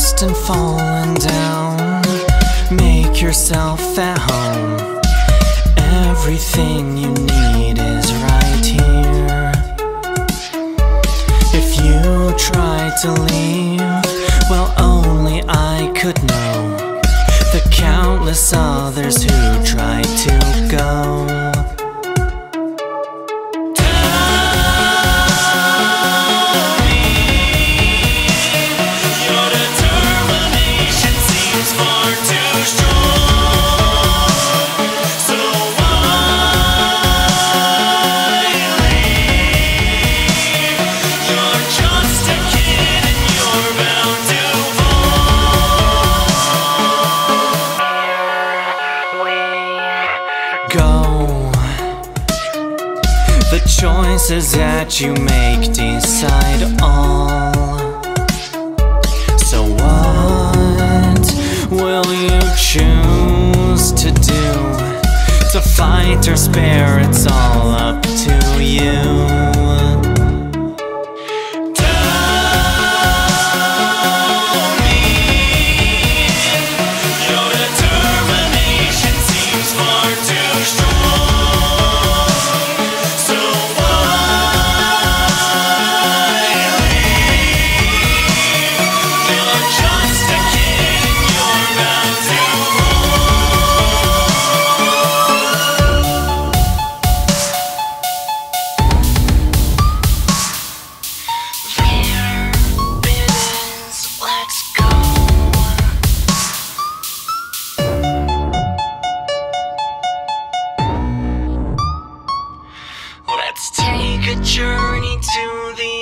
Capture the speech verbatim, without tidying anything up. lost and fallen down, make yourself at home. Everything you need is right here. If you tried to leave, well, only I could know the countless others who tried to go. Go. The choices that you make decide all. So what will you choose to do? To fight or spare, it's all up to you. Let's take a journey to the